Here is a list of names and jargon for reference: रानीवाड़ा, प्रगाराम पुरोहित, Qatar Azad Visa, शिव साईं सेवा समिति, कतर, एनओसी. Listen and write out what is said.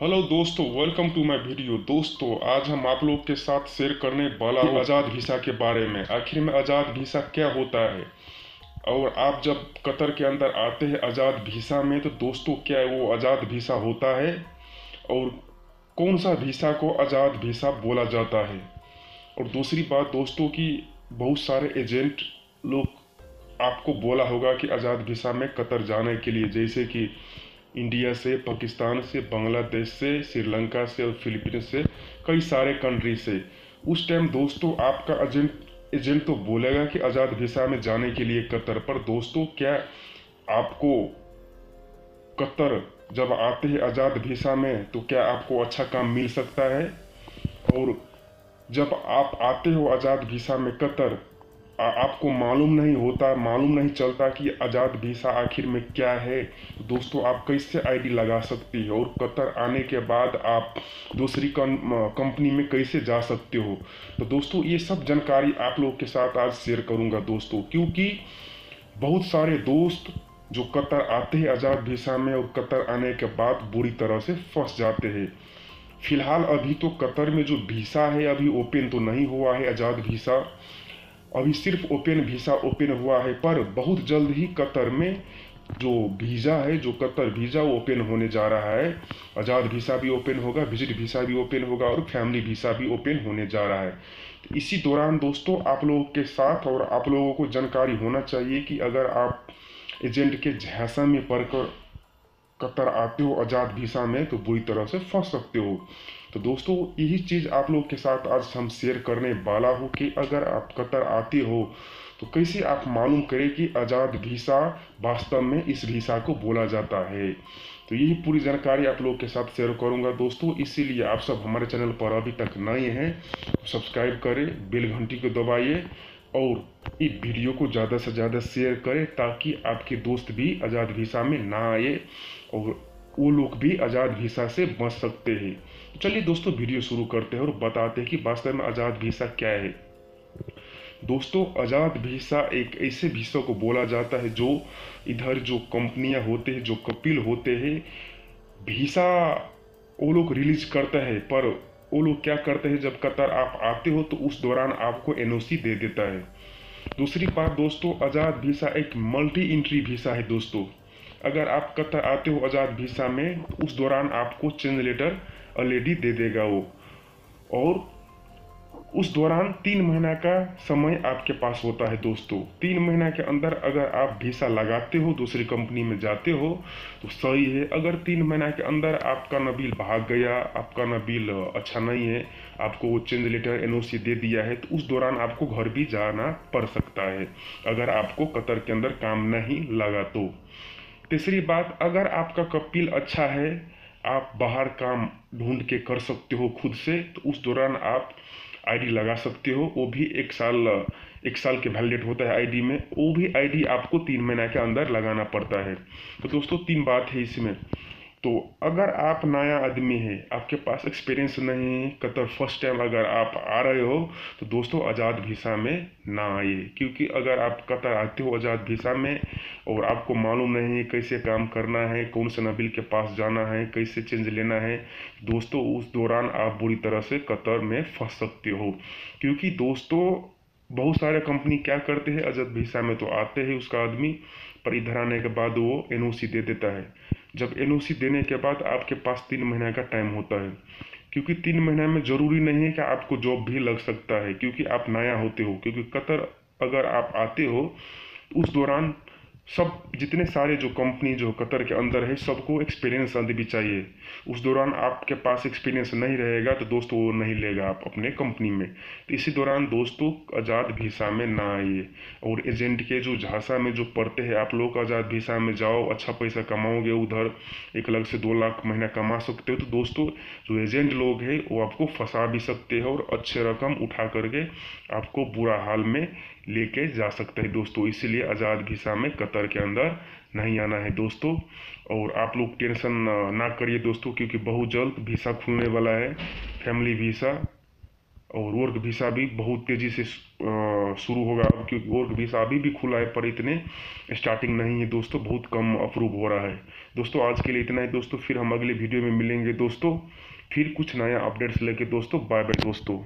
Hello दोस्तों, welcome to my video. दोस्तों, आज हम आप लोग के साथ शेयर करने वाला आज़ाद वीज़ा के बारे में। आखिर में आज़ाद वीज़ा क्या होता है और आप जब कतर के अंदर आते हैं आज़ाद वीज़ा में तो दोस्तों क्या है वो आज़ाद वीज़ा होता है और कौन सा वीज़ा को आज़ाद वीज़ा बोला जाता है। और दूसरी बात दोस्तों कि बहुत सारे एजेंट लोग आपको बोला होगा कि आज़ाद वीज़ा में कतर जाने के लिए, जैसे कि इंडिया से, पाकिस्तान से, बांग्लादेश से, श्रीलंका से और फिलीपीन से, कई सारे कंट्री से। उस टाइम दोस्तों आपका एजेंट तो बोलेगा कि आज़ाद वीज़ा में जाने के लिए कतर। पर दोस्तों क्या आपको कतर जब आते हैं आज़ाद वीज़ा में तो क्या आपको अच्छा काम मिल सकता है, और जब आप आते हो आज़ाद वीज़ा में कतर आपको मालूम नहीं चलता कि आज़ाद वीज़ा आखिर में क्या है। दोस्तों आप कैसे आईडी लगा सकती हो और कतर आने के बाद आप दूसरी कंपनी में कैसे जा सकते हो। तो दोस्तों ये सब जानकारी आप लोग के साथ आज शेयर करूंगा दोस्तों, क्योंकि बहुत सारे दोस्त जो कतर आते हैं आज़ाद वीज़ा में और कतर आने के बाद बुरी तरह से फंस जाते हैं। फिलहाल अभी तो कतर में जो वीज़ा है अभी ओपन तो नहीं हुआ है, आज़ाद वीज़ा अभी सिर्फ ओपन वीज़ा ओपन हुआ है, पर बहुत जल्द ही कतर में जो वीज़ा है, जो कतर वीज़ा ओपन होने जा रहा है। आज़ाद वीज़ा भी ओपन होगा, विजिट वीज़ा भी ओपन होगा और फैमिली वीज़ा भी ओपन होने जा रहा है। तो इसी दौरान दोस्तों आप लोगों के साथ और आप लोगों को जानकारी होना चाहिए कि अगर आप एजेंट के झांसा में पड़कर कतर आते हो आज़ाद वीज़ा में तो बुरी तरह से फंस सकते हो। तो दोस्तों यही चीज़ आप लोग के साथ आज हम शेयर करने वाला हो कि अगर आप कतर आते हो तो कैसे आप मालूम करें कि आज़ाद वीज़ा वास्तव में इस वीज़ा को बोला जाता है। तो यही पूरी जानकारी आप लोग के साथ शेयर करूंगा दोस्तों, इसीलिए आप सब हमारे चैनल पर अभी तक नए हैं तो सब्सक्राइब करें, बेल घंटी को दबाइए और इस वीडियो को ज़्यादा से ज़्यादा शेयर करें ताकि आपके दोस्त भी आज़ाद वीज़ा में ना आए और वो लोग भी आज़ाद वीज़ा से बच सकते हैं। चलिए दोस्तों वीडियो शुरू करते हैं और बताते हैं कि वास्तव में आज़ाद वीज़ा क्या है। दोस्तों आज़ाद वीज़ा एक ऐसे वीज़ा को बोला जाता है जो इधर जो कंपनियां होते हैं, जो कपिल होते हैं, वीज़ा वो लोग रिलीज करते हैं। पर वो लोग क्या करते हैं, जब कतर आप आते हो तो उस दौरान आपको एनओसी दे देता है। दूसरी बात दोस्तों आज़ाद वीज़ा एक मल्टी इंट्री वीज़ा है। दोस्तों अगर आप कतर आते हो आज़ाद वीज़ा में तो उस दौरान आपको चेंज लेटर ऑलरेडी दे देगा वो, और उस दौरान 3 महीना का समय आपके पास होता है। दोस्तों 3 महीना के अंदर अगर आप वीज़ा लगाते हो, दूसरी कंपनी में जाते हो तो सही है। अगर 3 महीना के अंदर आपका नबील भाग गया, आपका नबील अच्छा नहीं है, आपको वो चेंज लेटर एनओसी दे दिया है, तो उस दौरान आपको घर भी जाना पड़ सकता है अगर आपको कतर के अंदर काम नहीं लगा तो। तीसरी बात, अगर आपका कपिल अच्छा है, आप बाहर काम ढूंढ के कर सकते हो खुद से, तो उस दौरान आप आईडी लगा सकते हो। वो भी एक साल के वैलिडेट होता है आईडी में, वो भी आईडी आपको 3 महीना के अंदर लगाना पड़ता है। तो दोस्तों 3 बात है इसमें। तो अगर आप नया आदमी है, आपके पास एक्सपीरियंस नहीं है, कतर फर्स्ट टाइम अगर आप आ रहे हो तो दोस्तों आज़ाद वीज़ा में ना आए, क्योंकि अगर आप कतर आते हो आज़ाद वीज़ा में और आपको मालूम नहीं है कैसे काम करना है, कौन से नबील के पास जाना है, कैसे चेंज लेना है, दोस्तों उस दौरान आप बुरी तरह से कतर में फंस सकते हो। क्योंकि दोस्तों बहुत सारे कंपनी क्या करते हैं, आज़ाद वीज़ा में तो आते हैं उसका आदमी, पर इधर आने के बाद वो एनओसी दे देता है। जब एनओसी देने के बाद आपके पास 3 महीना का टाइम होता है, क्योंकि 3 महीना में ज़रूरी नहीं है कि आपको जॉब भी लग सकता है, क्योंकि आप नया होते हो। क्योंकि कतर अगर आप आते हो उस दौरान सब जितने सारे जो कंपनी जो कतर के अंदर है सबको एक्सपीरियंस आदि भी चाहिए। उस दौरान आपके पास एक्सपीरियंस नहीं रहेगा तो दोस्तों वो नहीं लेगा आप अपने कंपनी में। तो इसी दौरान दोस्तों आज़ाद वीज़ा में ना आइए, और एजेंट के जो झांसा में जो पढ़ते हैं आप लोग, आज़ाद वीज़ा में जाओ, अच्छा पैसा कमाओगे, उधर 1 लाख से 2 लाख महीना कमा सकते हो। तो दोस्तों जो एजेंट लोग हैं वो आपको फंसा भी सकते हैं और अच्छे रकम उठा करके आपको बुरा हाल में लेके जा सकते हैं दोस्तों। इसीलिए आज़ाद वीज़ा में कतर के अंदर नहीं आना है दोस्तों। और आप लोग टेंशन ना करिए दोस्तों, क्योंकि बहुत जल्द वीज़ा खुलने वाला है, फैमिली वीज़ा और वर्क वीसा भी बहुत तेज़ी से शुरू होगा अब, क्योंकि वर्क वीसा अभी भी खुला है पर इतने स्टार्टिंग नहीं है दोस्तों, बहुत कम अप्रूव हो रहा है। दोस्तों आज के लिए इतना ही दोस्तों, फिर हम अगले वीडियो में मिलेंगे दोस्तों, फिर कुछ नया अपडेट्स लेके दोस्तों। बाय बाय दोस्तों।